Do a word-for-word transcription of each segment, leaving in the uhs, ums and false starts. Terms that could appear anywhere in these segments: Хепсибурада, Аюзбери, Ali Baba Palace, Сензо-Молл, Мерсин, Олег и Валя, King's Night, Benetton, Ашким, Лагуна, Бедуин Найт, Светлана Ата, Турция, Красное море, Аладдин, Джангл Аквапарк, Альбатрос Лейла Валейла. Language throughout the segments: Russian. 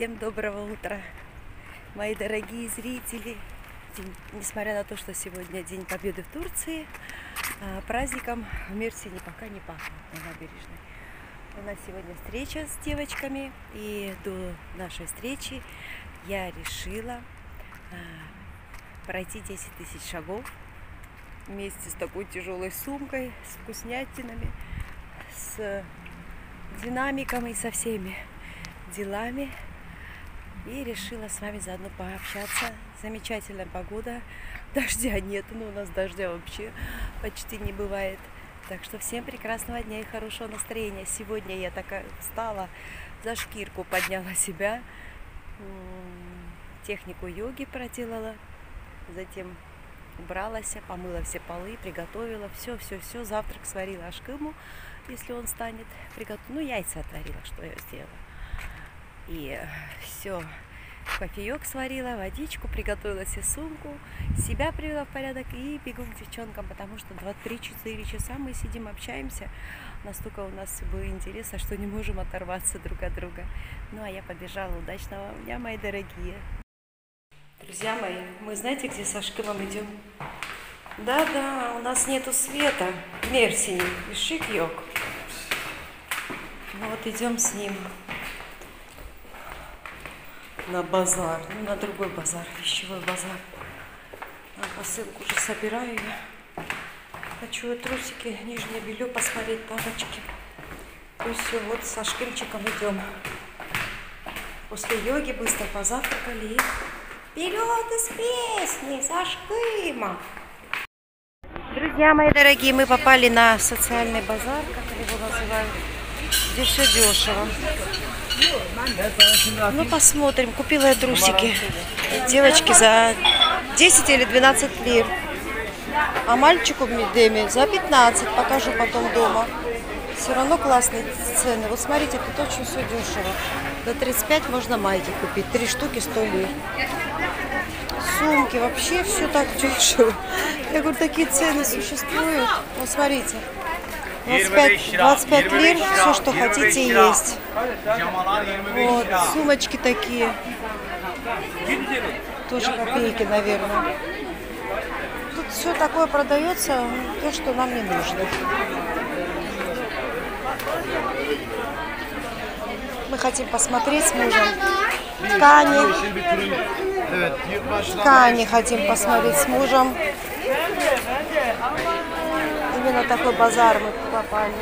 Всем доброго утра, мои дорогие зрители. День, несмотря на то, что сегодня День Победы в Турции, праздником в Мерсине пока не пахнет на набережной. У нас сегодня встреча с девочками, и до нашей встречи я решила пройти десять тысяч шагов вместе с такой тяжелой сумкой, с вкуснятинами, с динамиком и со всеми делами. И решила с вами заодно пообщаться. Замечательная погода. Дождя нет, но у нас дождя вообще почти не бывает. Так что всем прекрасного дня и хорошего настроения. Сегодня я такая встала, за шкирку подняла себя. Технику йоги проделала. Затем убралась, помыла все полы, приготовила. Все-все-все. Завтрак сварила ашкыму, если он станет. Приготов... Ну, яйца отварила, что я сделала. И все, кофеек сварила, водичку, приготовила себе сумку, себя привела в порядок и бегу к девчонкам, потому что два-три-четыре часа мы сидим, общаемся. Настолько у нас было интереса, что не можем оторваться друг от друга. Ну, а я побежала. Удачного дня, мои дорогие. Друзья мои, мы знаете, где с Ашкымом идем? Да-да, у нас нету света в Мерсине. Шик-йок. Вот идем с ним. На базар, ну, на другой базар, вещевой базар. А посылку уже собираю я. Хочу трусики, нижнее белье посмотреть, палочки. И все, вот со Ашкымчиком идем. После йоги быстро позавтракали. Вперед из песни с Ашкымом! Друзья мои дорогие, мы попали на социальный базар, как его называют. Дешево-дешево. Ну, посмотрим. Купила я трусики. Девочки за десять или двенадцать лир. А мальчику в Деме за пятнадцать. Покажу потом дома. Все равно классные цены. Вот смотрите, тут очень все дешево. За тридцать пять можно майки купить. Три штуки сто лир. Сумки. Вообще все так дешево. Я говорю, такие цены существуют. Вот смотрите. двадцать пять, двадцать пять лир, все, что хотите, есть. Вот, сумочки такие. Тоже копейки, наверное. Тут все такое продается, то, что нам не нужно. Мы хотим посмотреть с мужем. Ткани. Ткани хотим посмотреть с мужем. Именно такой базар мы попали.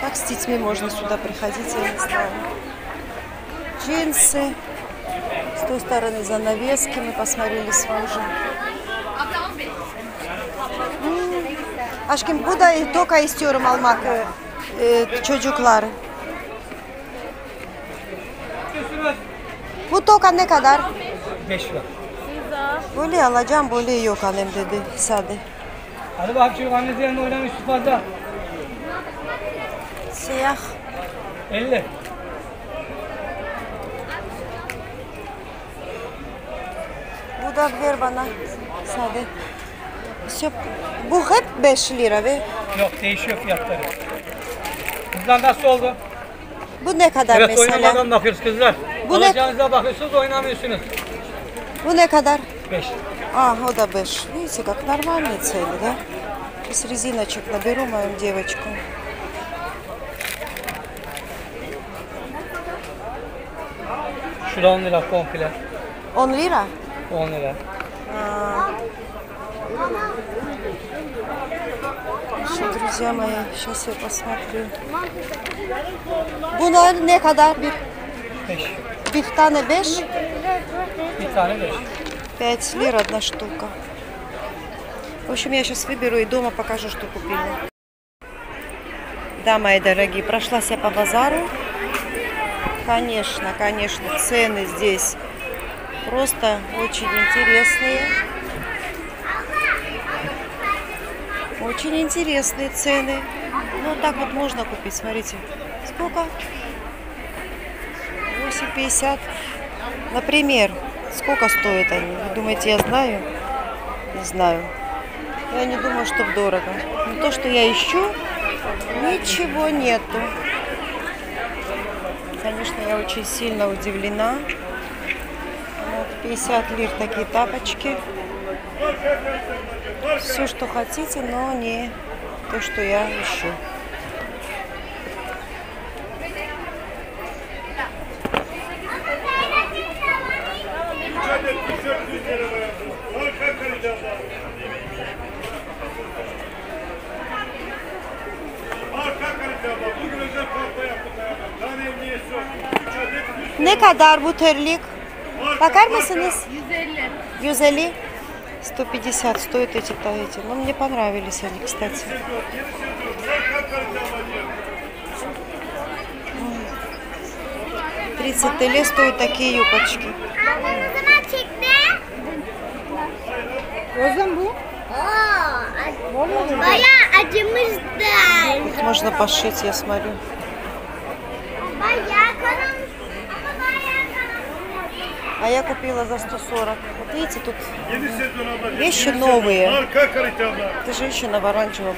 Так с детьми можно сюда приходить, я не знаю. Джинсы. С той стороны занавески мы посмотрели с мужем. Ашким, куда и только истерим алмак чочуклары. Bu toka ne kadar? beş lira. Böyle alacağım, böyle yok annem dedi, sade. Hadi bak çocuk annesi yanında oynamış, üstü fazla. Siyah. elli. Bu da ver bana, sade. Bu hep beş lira be. Yok, değişiyor fiyatları. Kızlar nasıl oldu? Bu ne kadar evet, mesela? Evet, oynamadan bakıyoruz kızlar. Bu alacağınıza ne... bakıyorsunuz, oynamıyorsunuz. Bu ne kadar? beş. А, вот да, бэш. Видите, как нормальные цели, да? Из резиночек наберу мою девочку. Şurada on lira komple. on lira? on lira. Еще, друзья мои, сейчас я посмотрю. Bunlar ne kadar? Bir... beş. Bir tane beş? Bir tane beş. пять лир одна штука. В общем, я сейчас выберу и дома покажу, что купила. Да, мои дорогие, прошлась я по базару. Конечно, конечно, цены здесь просто очень интересные. Очень интересные цены. Ну, вот так вот можно купить, смотрите. Сколько? восемь пятьдесят. Например. Сколько стоят они? Вы думаете, я знаю? Не знаю. Я не думаю, что дорого. Но то, что я ищу, ничего нету. Конечно, я очень сильно удивлена. пятьдесят лир такие тапочки. Все, что хотите, но не то, что я ищу. Ne kadar bu terlik? Bakar mısınız? сто пятьдесят. сто пятьдесят стоят эти тарелки. Но мне понравились они, кстати. тридцать лир стоят такие юбочки. Можно пошить, я смотрю. А я купила за сто сорок. Вот видите, тут вещи новые. Это женщина в оранжевом.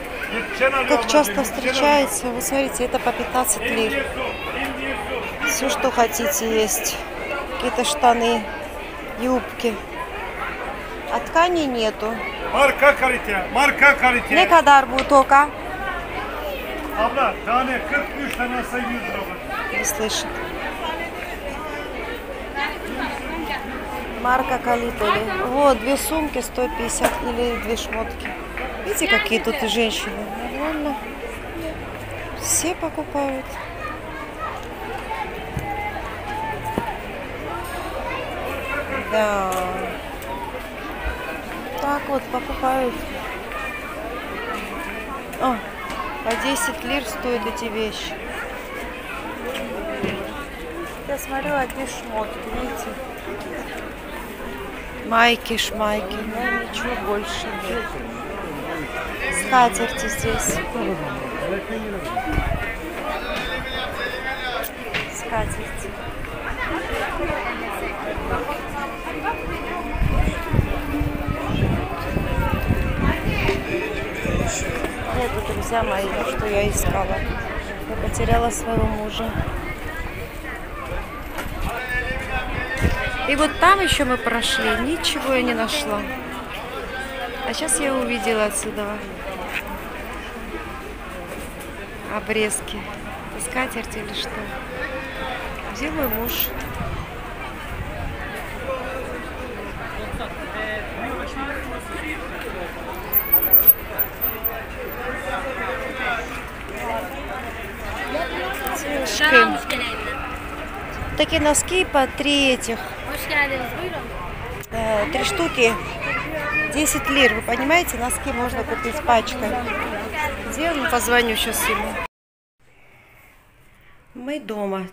Как часто встречается, вы смотрите, это по пятнадцать лир. Все, что хотите, есть. Какие-то штаны, юбки. А тканей нету. Не кадар бутока. Не слышит. Марка Калитоли. Вот, две сумки сто пятьдесят или две шмотки. Видите, какие тут и женщины. Нормально. Все покупают. Да. Так вот покупают. О, по десять лир стоят эти вещи. Я смотрю, одни шмотки, видите. Майки, шмайки, ну, ничего больше нет. Скатерти здесь. Скатерти. Нету, друзья мои, что я искала. Я потеряла своего мужа. И вот там еще мы прошли, ничего я не нашла. А сейчас я увидела отсюда обрезки. Скатерть или что? Где мой муж? Девушки. Такие носки по три этих. Три штуки, десять лир, вы понимаете, носки можно купить пачкой. Где он? Позвоню сейчас ему. Мы дома,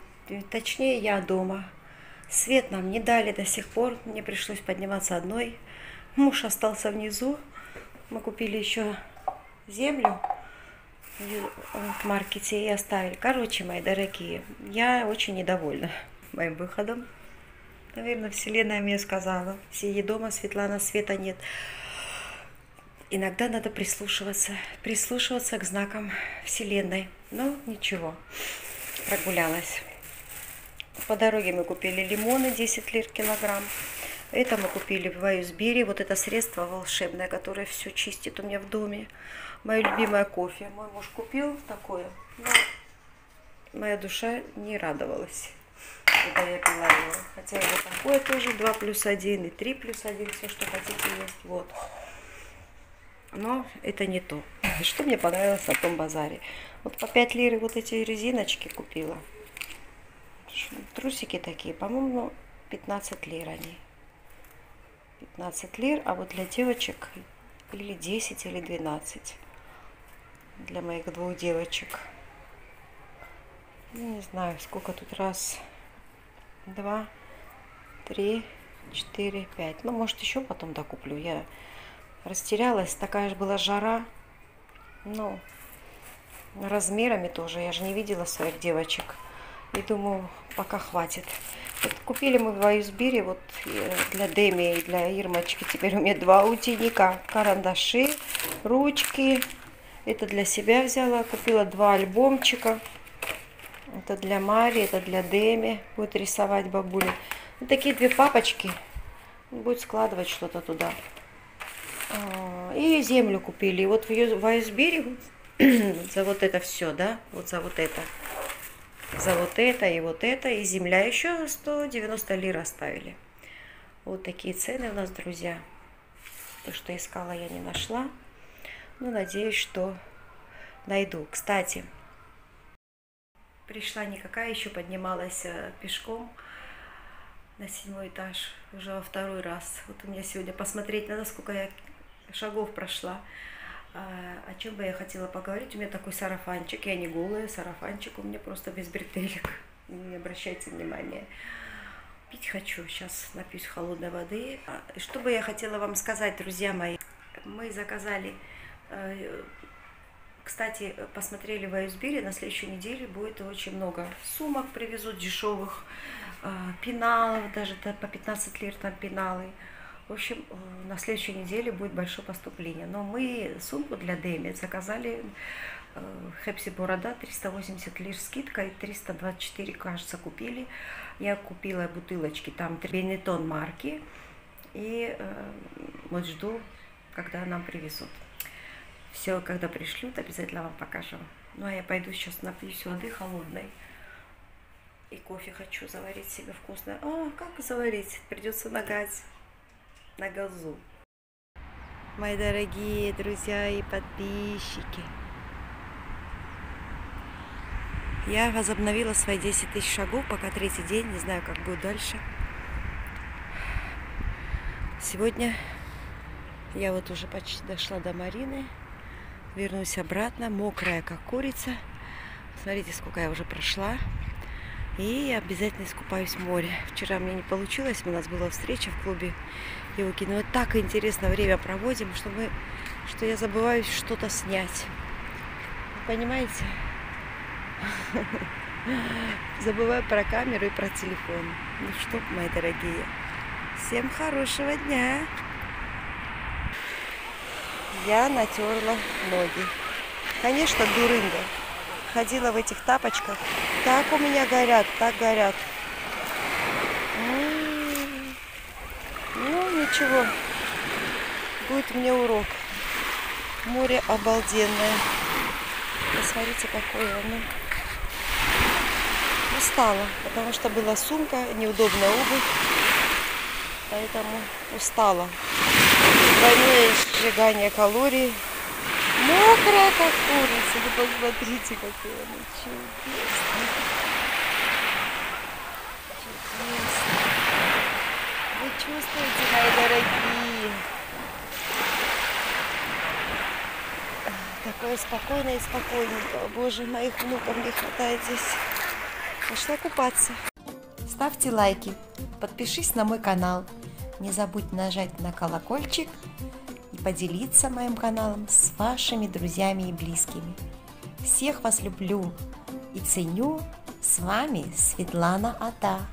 точнее я дома. Свет нам не дали до сих пор, мне пришлось подниматься одной. Муж остался внизу, мы купили еще землю в маркете и оставили. Короче, мои дорогие, я очень недовольна моим выходом. Наверное, Вселенная мне сказала. Сиди дома, Светлана, света нет. Иногда надо прислушиваться. Прислушиваться к знакам Вселенной. Но ничего, прогулялась. По дороге мы купили лимоны, десять лир килограмм. Это мы купили в Аюзбери. Вот это средство волшебное, которое все чистит у меня в доме. Мое любимое кофе. Мой муж купил такое. Но моя душа не радовалась. Когда я пила его. Хотя его такое тоже два плюс один и три плюс один, все, что хотите есть. Вот. Но это не то. Что мне понравилось на том базаре? Вот по пять лир вот эти резиночки купила. Трусики такие, по-моему, пятнадцать лир они. пятнадцать лир, а вот для девочек или десять, или двенадцать. Для моих двух девочек. Не знаю, сколько тут раз. Два, три, четыре, пять. Ну, может, еще потом докуплю. Я растерялась. Такая же была жара. Ну, размерами тоже. Я же не видела своих девочек. И думаю, пока хватит. Вот купили мы в Аюзбери. Вот для Деми и для Ирмочки. Теперь у меня два утеника. Карандаши, ручки. Это для себя взяла. Купила два альбомчика. Это для Марии, это для Деми. Будет рисовать бабуля. Вот такие две папочки. Будет складывать что-то туда. И землю купили. И вот в Айзбери за вот это все, да? Вот за вот это. За вот это и вот это. И земля еще сто девяносто лир оставили. Вот такие цены у нас, друзья. То, что искала, я не нашла. Но надеюсь, что найду. Кстати, пришла никакая, еще поднималась пешком на седьмой этаж. Уже во второй раз. Вот у меня сегодня посмотреть надо, сколько я шагов прошла. О чем бы я хотела поговорить. У меня такой сарафанчик. Я не голая, сарафанчик у меня просто без бретелек. Не обращайте внимания. Пить хочу. Сейчас напьюсь холодной воды. Что бы я хотела вам сказать, друзья мои. Мы заказали... Кстати, посмотрели в Аюзбери. На следующей неделе будет очень много сумок. Привезут дешевых. Пеналов. Даже по пятнадцать лир там пеналы. В общем, на следующей неделе будет большое поступление. Но мы сумку для Деми заказали в Хепсибурада, триста восемьдесят лир скидка, и триста двадцать четыре, кажется, купили. Я купила бутылочки, там Benetton марки. И э, вот жду, когда нам привезут. Все, когда пришлют, обязательно вам покажу. Ну, а я пойду сейчас напьюсь воды холодной. И кофе хочу заварить себе вкусно. А, как заварить? Придется нагать. На газу. Мои дорогие друзья и подписчики, я возобновила свои десять тысяч шагов, пока третий день, не знаю, как будет дальше. Сегодня я вот уже почти дошла до Марины, вернусь обратно, мокрая как курица. Смотрите, сколько я уже прошла. И обязательно искупаюсь в море. Вчера мне не получилось, у нас была встреча в клубе Йоги. Но вот так интересно время проводим, что, мы, что я забываю что-то снять. Вы понимаете? Забываю про камеру и про телефон. Ну что, мои дорогие, всем хорошего дня! Я натерла ноги. Конечно, дурында. Ходила в этих тапочках. Так у меня горят, так горят. М-м-м. Ну, ничего. Будет мне урок. Море обалденное. Посмотрите, какое оно. Устала, потому что была сумка, неудобная обувь. Поэтому устала. Двойное сжигание калорий. Мокрая как курица, вы посмотрите, какое оно чудесное. Чудесно. Вы чувствуете, мои дорогие? Такое спокойное и спокойненько. Боже, моих внуков не хватает здесь. Пошла купаться. Ставьте лайки, подпишись на мой канал. Не забудь нажать на колокольчик. Поделиться моим каналом с вашими друзьями и близкими. Всех вас люблю и ценю. С вами Светлана Ата.